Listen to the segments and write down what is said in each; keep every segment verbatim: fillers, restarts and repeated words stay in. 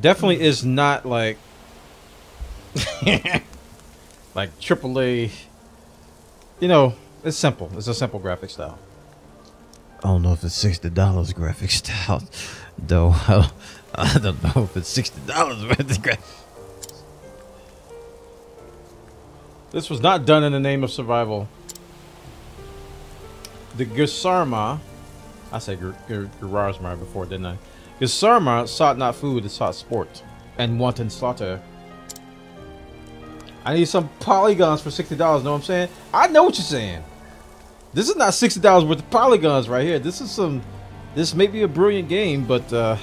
Definitely is not like like triple A. You know, it's simple. It's a simple graphic style. I don't know if it's sixty dollars graphic style, though. I don't, I don't know if it's sixty dollars worth of. This was not done in the name of survival. The Gusarma, I said Gerarsma before, didn't I? Gusarma sought not food, it sought sport and wanton slaughter. I need some polygons for sixty dollars, know what I'm saying? I know what you're saying. This is not sixty dollars worth of polygons right here. This is some, this may be a brilliant game, but uh,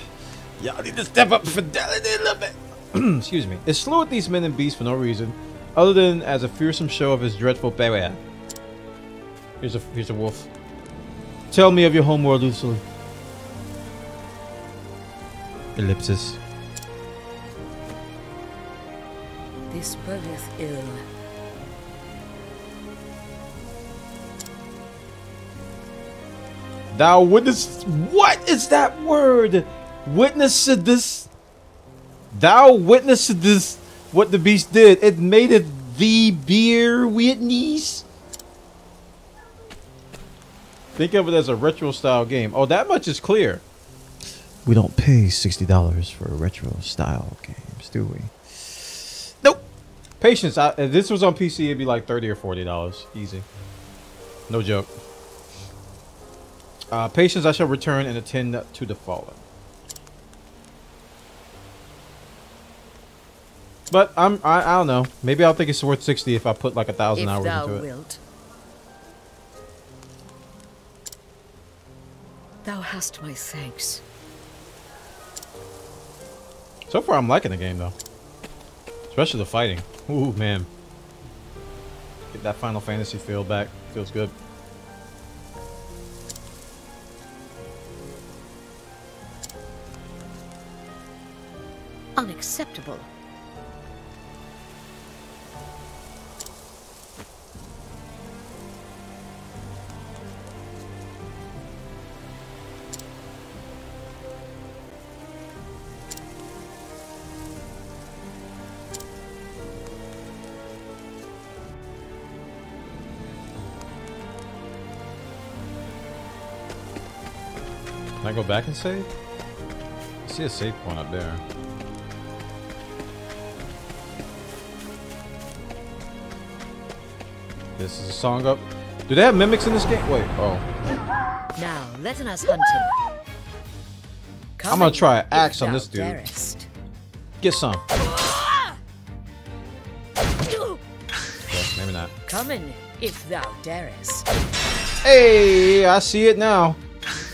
y'all need to step up fidelity a little bit. Excuse me. It slew at these men and beasts for no reason, other than as a fearsome show of his dreadful baby. Here's a, here's a wolf. Tell me of your homeworld, Ursula. Ellipsis. This bodeth ill. Thou witness, what is that word? Witness to this. Thou witness to this. What the beast did, it made it the beer witness. Think of it as a retro style game. Oh, that much is clear. We don't pay sixty dollars for retro style games, do we? Nope. Patience. I, if this was on P C, it'd be like thirty or forty dollars, easy. No joke. Uh, patience, I shall return and attend to the fallen. But I'm, I, I don't know. Maybe I'll think it's worth sixty if I put like a thousand hours into it. Wilt. Thou hast my thanks. So far, I'm liking the game though, especially the fighting. Ooh, man, get that Final Fantasy feel back. Feels good. Unacceptable. Can I go back and save? I see a save point up there. This is a song up. Do they have mimics in this game? Wait, oh. Now, let us hunt him. Come I'm gonna try an axe on this dude. Darest. Get some. Okay, maybe not. Come in if thou darest. Hey, I see it now.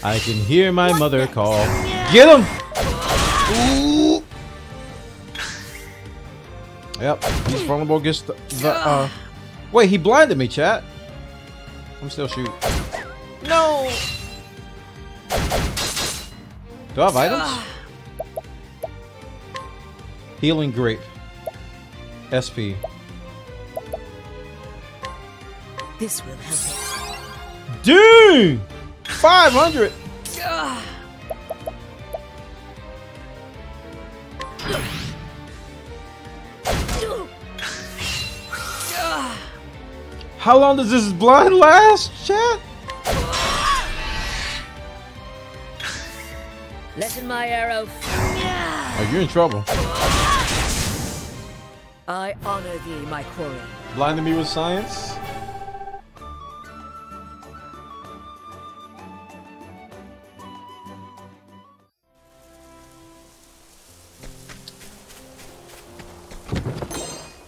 I can hear my what mother next? Call. Get him! Ooh. Yep, he's vulnerable against the, the uh. Wait, he blinded me, chat. I'm still shooting. No! Do I have items? Healing grape. S P. This will help. Dude! five hundred! How long does this blind last, chat? Letting my arrow. Oh, you're in trouble. I honor thee, my quarry. Blinding me with science?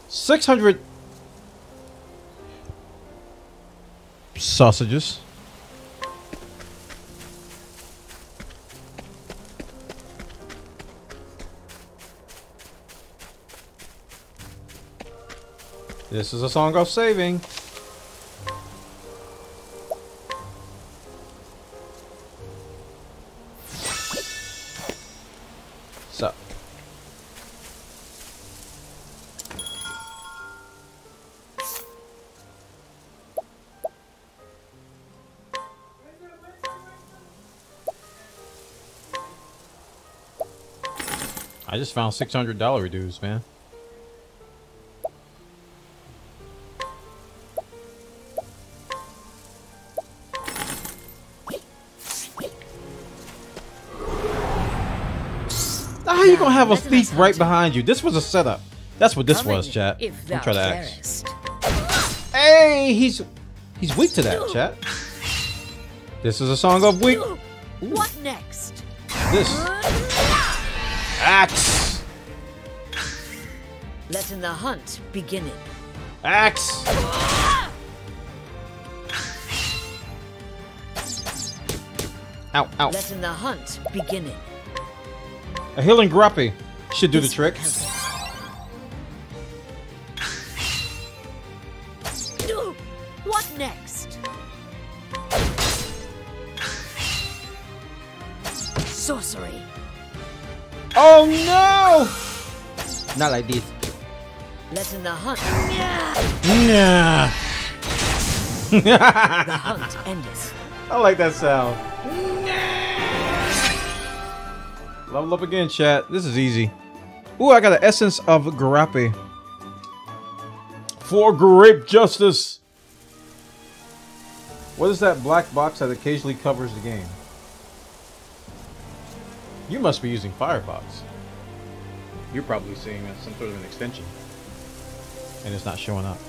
Six hundred. Sausages. This is a song of saving. So. I I just found six hundred dollar dues, man. How are you gonna have a thief right behind you? This was a setup. That's what this was, chat. Don't try to ask. Hey, he's he's weak to that, chat. This is a song of weak. What next? This axe. Letting the hunt begin. Axe. Ow! Ow! Letting the hunt begin. A healing gruppy should do the trick. What next? Sorcery. Oh no! Not like this. Letting the hunt. Yeah. Nah. The hunt ends. I like that sound. Level up again, chat. This is easy. Ooh, I got an essence of Gerarsma. For grape justice. What is that black box that occasionally covers the game? You must be using Firefox. You're probably seeing that some sort of an extension. And it's not showing up.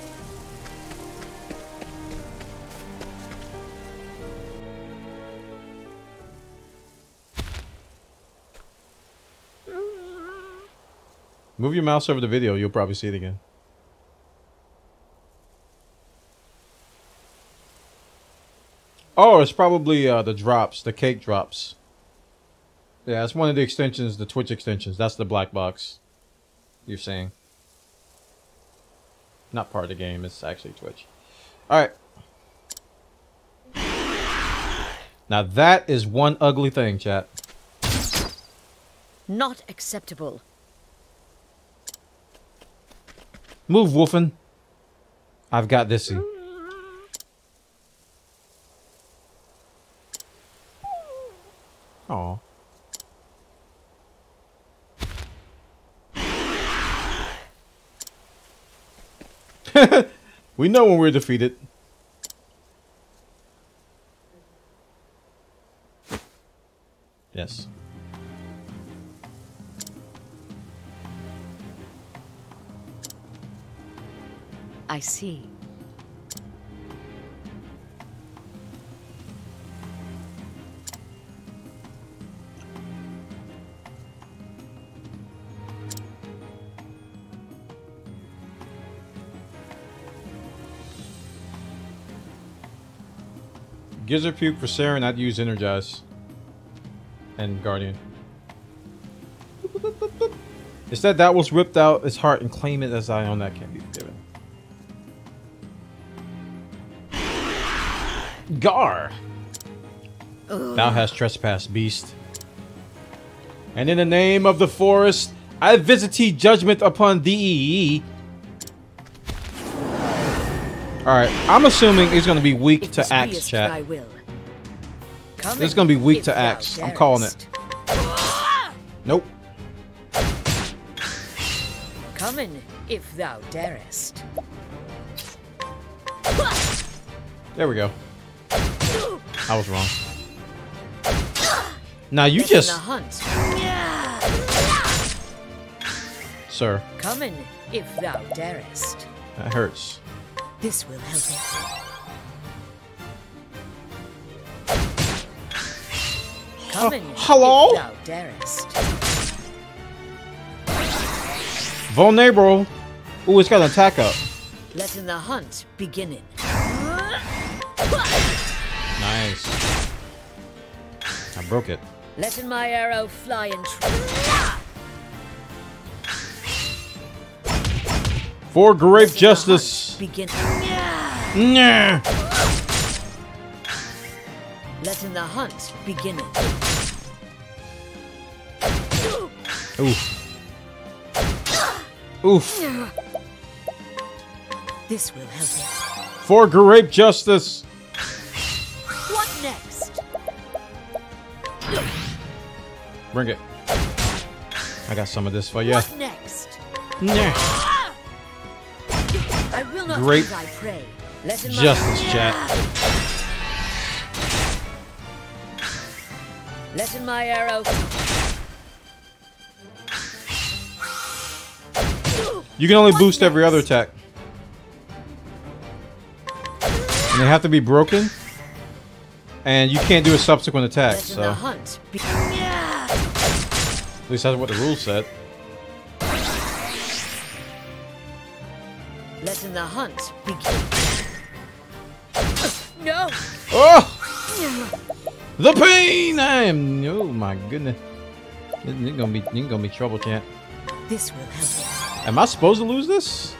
Move your mouse over the video, you'll probably see it again. Oh, it's probably uh, the drops, the cake drops. Yeah, it's one of the extensions, the Twitch extensions. That's the black box you're saying. Not part of the game, it's actually Twitch. Alright. Now that is one ugly thing, chat. Not acceptable. Move, Wolfen. I've got thisy. Aw. We know when we're defeated. Yes. I see. Gizzard Puke for Saren, I'd use Energize. And Guardian. Instead, that was ripped out its heart and claim it as I own. That can't be forgiven. Gar! Ugh. Thou hast trespassed, beast. And in the name of the forest, I visited judgment upon thee. Alright, I'm assuming it's gonna be weak to axe, chat. It's gonna be weak to axe. I'm calling it. Nope. Come in if thou darest. There we go. I was wrong. Now you just Sir. Come in if thou darest. That hurts. This will help it. Come in hello? If thou darest. Vulnerable. Ooh, it's got an attack up. Letting the hunt begin it. Nice. I broke it. Letting my arrow fly and for grape justice. Begin. Nah. Letting the hunt begin. Oof. Oof. This will help. For grape justice. What next? Bring it. I got some of this for you. What next? Next. I will not Great I pray. Justice, chat. Let in my arrow. You can only what boost next? Every other attack. And they have to be broken. And you can't do a subsequent attack, so. At least that's what the rule said. Letting the hunt begin. No! Oh! The pain! I am. Oh my goodness. You're gonna be, you're gonna be trouble, champ. This will help. Am I supposed to lose this?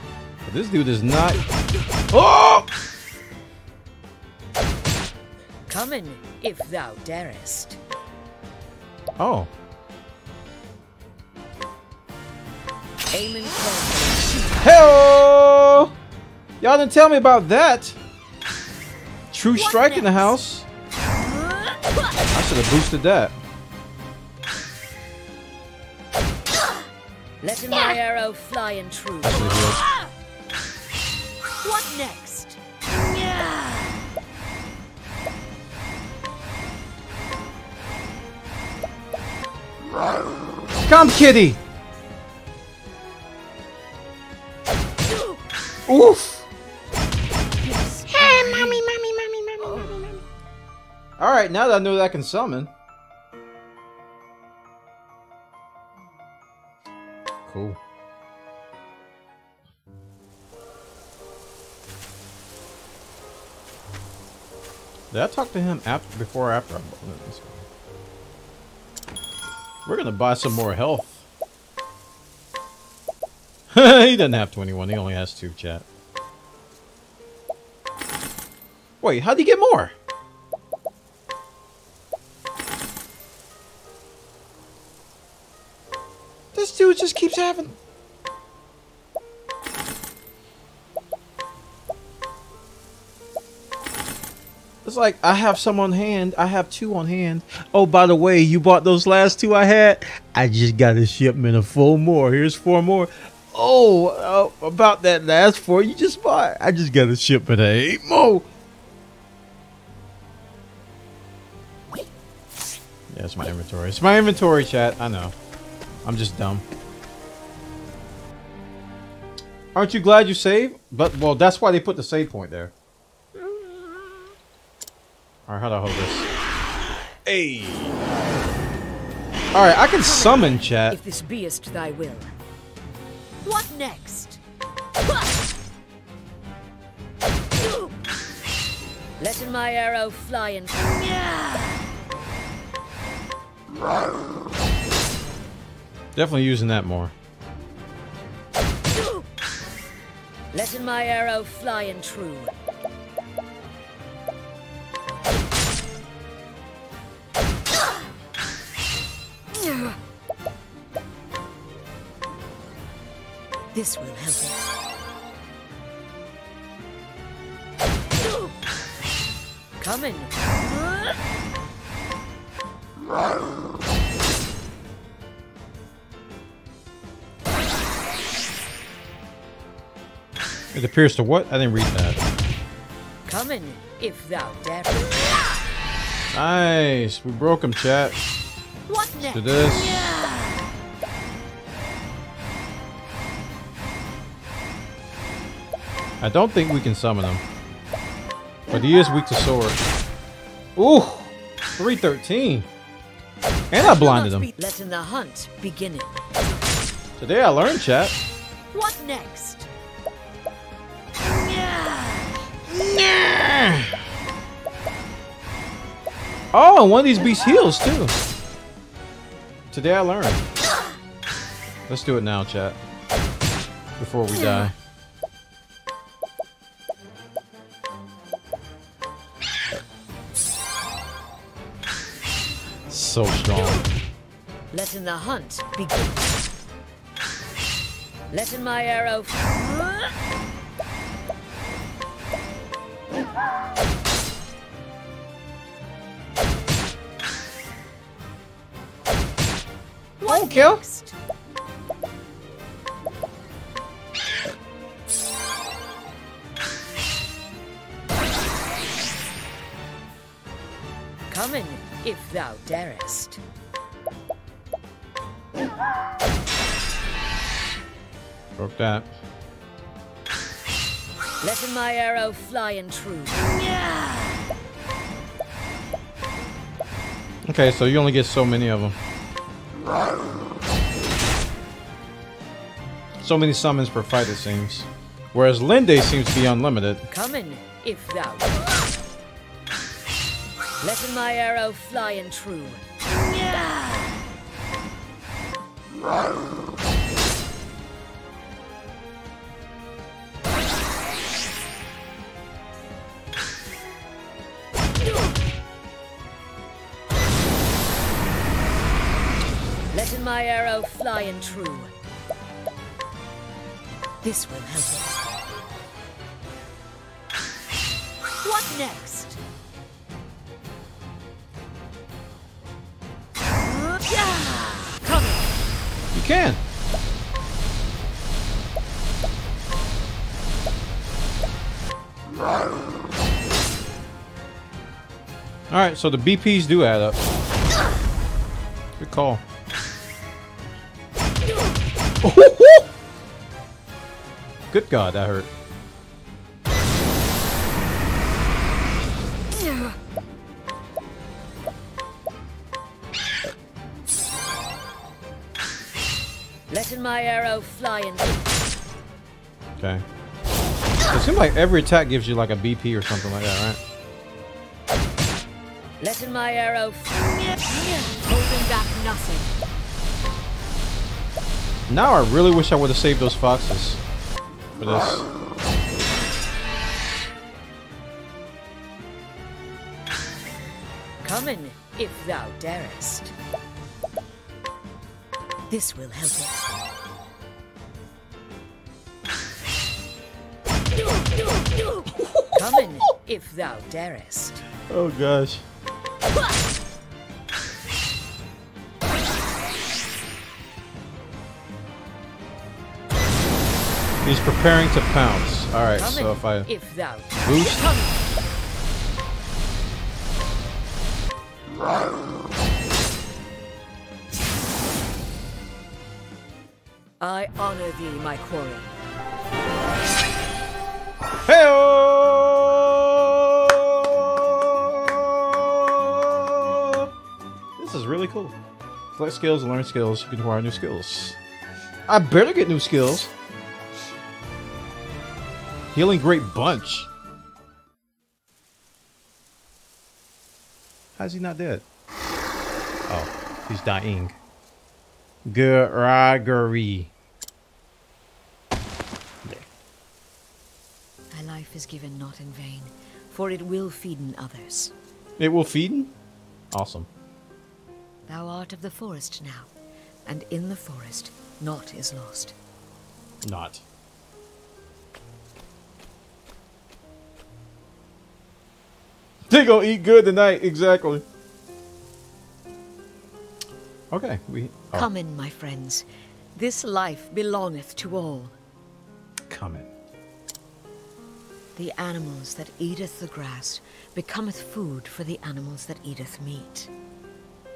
This dude is not. Oh! Come in, if thou darest. Oh. Aim and hello! Y'all didn't tell me about that. True what strike next? In the house. I should have boosted that. Let my yeah. arrow fly in true. What next? Yeah. Come, kitty. Oof! Yes. Hey, mommy, mommy, mommy, mommy, oh. mommy, mommy. All right, now that I know that I can summon. Cool. Did I talk to him after, before or after I bought this? We're gonna buy some more health. He doesn't have twenty-one, he only has two, chat. Wait, how'd he get more? This dude just keeps having... It's like, I have some on hand, I have two on hand. Oh, by the way, you bought those last two I had? I just got a shipment of four more, here's four more. Oh, uh, about that last four you just bought. I just got a shipment of eight more. Yeah, it's my inventory. It's my inventory, chat. I know. I'm just dumb. Aren't you glad you saved? But, well, that's why they put the save point there. Alright, how do I hold this? Hey! Alright, I can summon, chat. If this beest thy will. What next? Letting my arrow fly in. Definitely using that more. Letting my arrow fly in true. This will help. Coming. It appears to what? I didn't read that. Coming, if thou dare. Nice. We broke him, chat. What next? Do this. Yeah. I don't think we can summon him. But he is weak to sword. Ooh! three thirteen. And I blinded him. Letting the hunt begin. Today I learned, chat. What next? Oh, and one of these beasts heals too. Today I learned. Let's do it now, chat. Before we die. So strong. Letting the hunt begin. Letting my arrow. One kill. coming, if thou darest. Broke that. Letting my arrow fly in true. Yeah. Okay, so you only get so many of them. So many summons per fight, it seems. Whereas Linde seems to be unlimited. Coming, if thou. Letting my arrow fly in true. Yeah. Letting my arrow fly in true. This will help us. What next? Come. You can. Alright, so the B Ps do add up. Good call. Good God, that hurt. Letting my arrow fly in. Okay. It seems like every attack gives you like a B P or something like that, right? Letting my arrow fly in. Holding back nothing. Now I really wish I would have saved those foxes. For this. Coming, if thou darest. This will help us. Coming, if thou darest. Oh gosh. He's preparing to pounce. Alright, so if I if thou boost. I honor thee, my quarry. Hey-oh! This is really cool. Select skills and learn skills. You can acquire new skills. I better get new skills. Healing Great Bunch. How's he not dead? Oh, he's dying. Gregory. Thy life is given not in vain, for it will feeden others. It will feeden? Awesome. Thou art of the forest now, and in the forest, naught is lost. Not. They gonna eat good tonight, exactly. Okay, we oh. Come in, my friends. This life belongeth to all. Come in. The animals that eateth the grass becometh food for the animals that eateth meat.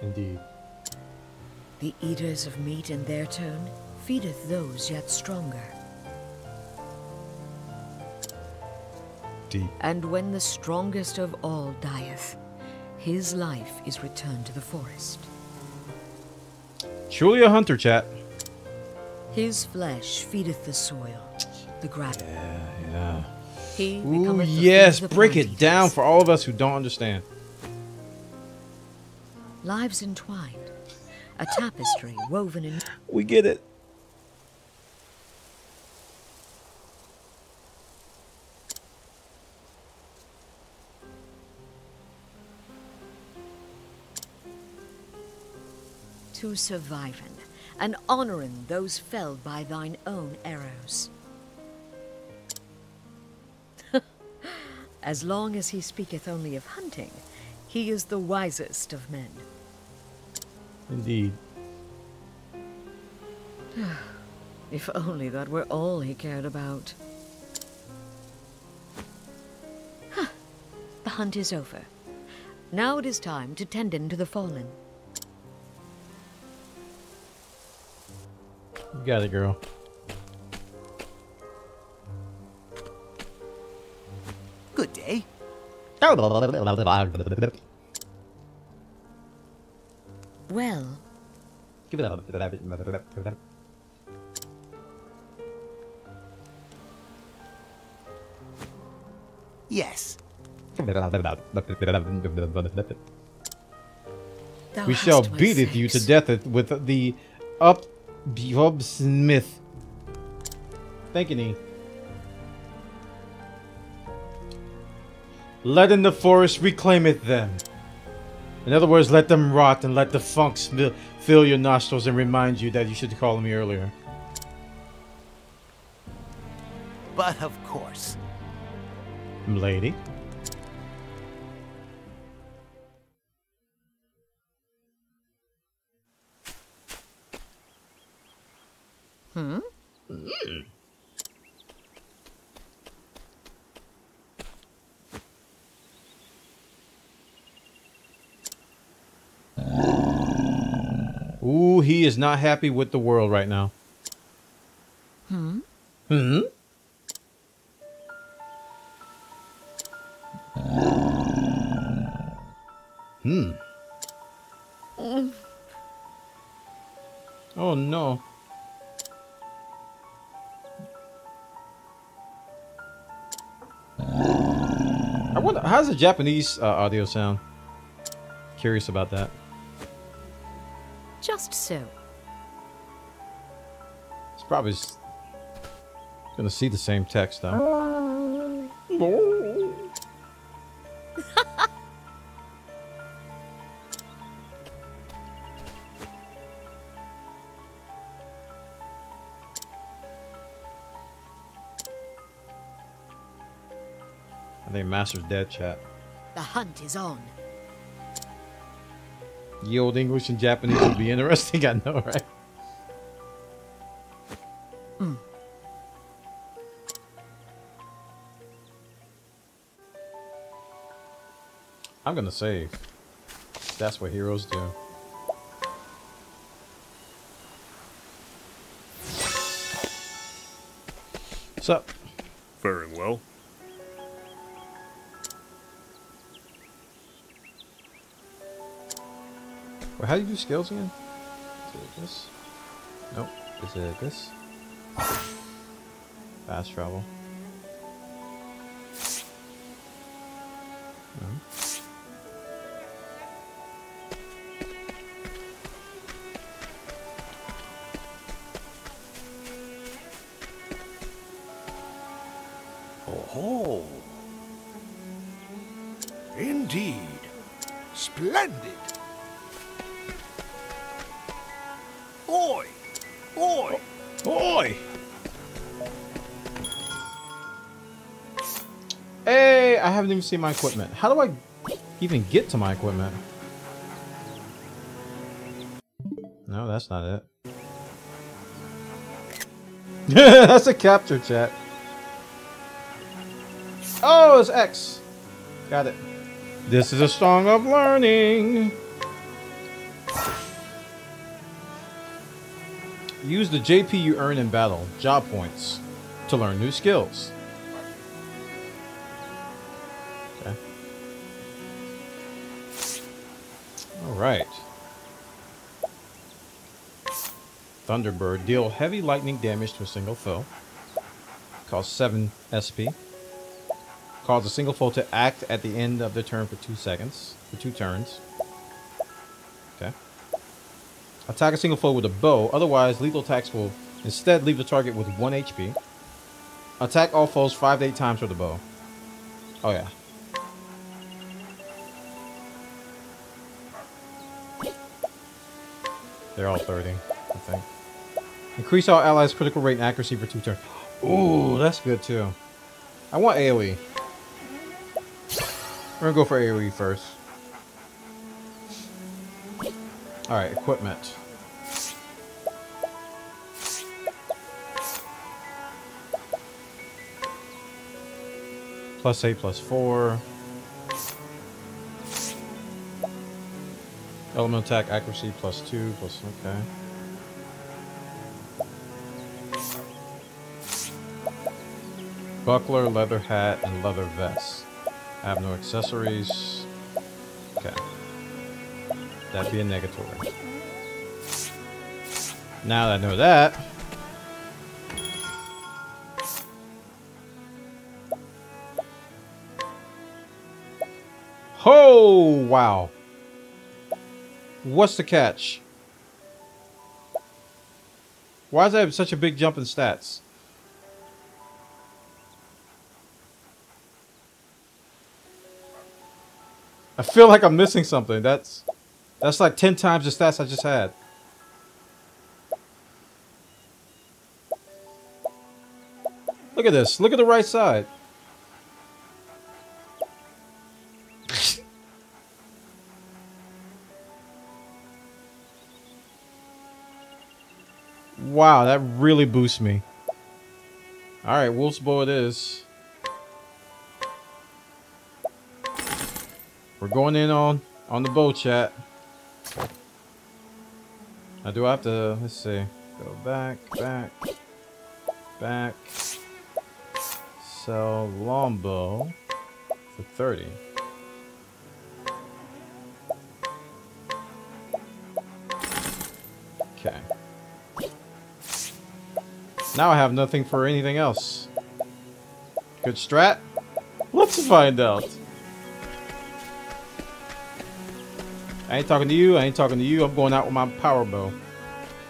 Indeed. The eaters of meat in their turn feedeth those yet stronger. And when the strongest of all dieth, his life is returned to the forest. Truly a hunter, chat. His flesh feedeth the soil, the grass. Yeah, yeah. He Ooh, yes, break it down for all of us who don't understand. Lives entwined, a tapestry woven in. We get it. To surviving and honoring those felled by thine own arrows. As long as he speaketh only of hunting, he is the wisest of men. Indeed. If only that were all he cared about. The hunt is over. Now it is time to tend in to the fallen. You got it, girl. Good day. Well. Give it up. Yes. Thou we shall beat it you to death with the up Bob Smith. Thank you, Nee. Let in the forest reclaimeth them. In other words, let them rot and let the funk fill your nostrils and remind you that you should call me earlier. But of course. Lady. Hmm? Mm. Ooh, he is not happy with the world right now. Hmm? Hmm? Hmm. Mm. Oh no. I wonder, how's the Japanese uh, audio sound? Curious about that. Just so. It's probably gonna see the same text though. I think Master's dead, chat. The hunt is on. The old English and Japanese would be interesting, I know, right? Mm. I'm gonna save. That's what heroes do. What's up? Very well. How do you do scales again? Is it this? Nope. Is it this? Fast travel. No. Oh, indeed, splendid. Oi! Oi! Oi! Hey, I haven't even seen my equipment. How do I even get to my equipment? No, that's not it. That's a capture, chat. Oh, it's X. Got it. This is a song of learning. Use the J P you earn in battle, job points, to learn new skills. Okay. Alright. Thunderbird. Deal heavy lightning damage to a single foe. Costs seven S P. Cause a single foe to act at the end of their turn for two seconds. For two turns. Okay. Attack a single foe with a bow, otherwise lethal attacks will instead leave the target with one H P. Attack all foes five to eight times with a bow. Oh yeah. They're all thirty, I think. Increase all allies' critical rate and accuracy for two turns. Ooh, that's good too. I want AoE. We're gonna go for AoE first. Alright, equipment. Plus eight, plus four. Element attack accuracy plus two, plus, okay. Buckler, leather hat, and leather vest. I have no accessories. Okay. That'd be a negatory. Now that I know that... Oh, wow. What's the catch? Why does I have such a big jump in stats? I feel like I'm missing something. That's that's like ten times the stats I just had. Look at this. Look at the right side. Wow, that really boosts me. Alright, Wolf's Bow it is. We're going in on, on the bow, chat. Now do I have to, let's see. Go back, back, back. Sell longbow for thirty. Okay. Now I have nothing for anything else. Good strat? Let's find out. I ain't talking to you, I ain't talking to you, I'm going out with my power bow.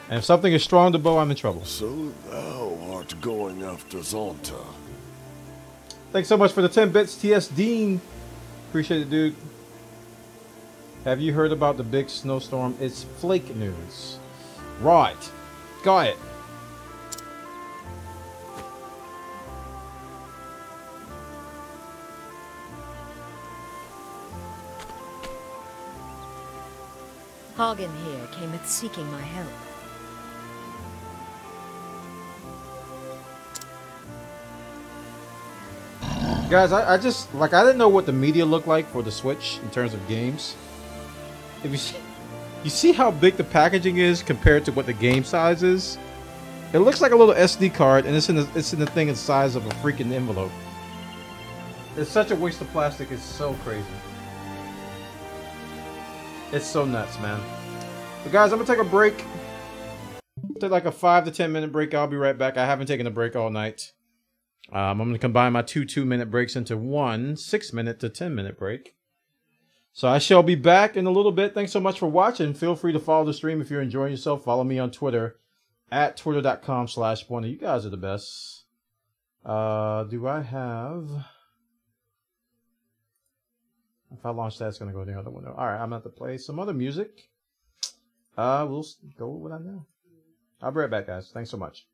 And if something is strong to bow, I'm in trouble. So thou art going after Zonta. Thanks so much for the ten bits, T S Dean. Appreciate it, dude. Have you heard about the big snowstorm? It's flake news. Right. Got it. Hagen here came at seeking my help. Guys, I, I just, like, I didn't know what the media looked like for the Switch in terms of games. If you see, you see how big the packaging is compared to what the game size is? It looks like a little S D card, and it's in the, it's in the thing the size of a freaking envelope. It's such a waste of plastic, it's so crazy. It's so nuts, man. But guys, I'm gonna take a break. Take like a five to ten minute break. I'll be right back. I haven't taken a break all night. Um, I'm gonna combine my two two minute breaks into one six minute to ten minute break. So I shall be back in a little bit. Thanks so much for watching. Feel free to follow the stream if you're enjoying yourself. Follow me on Twitter at twitter dot com slash pointer. You guys are the best. Uh, do I have? If I launch that, it's going to go in the other window. All right, I'm going to have to play some other music. Uh, we'll go with what I know. I'll be right back, guys. Thanks so much.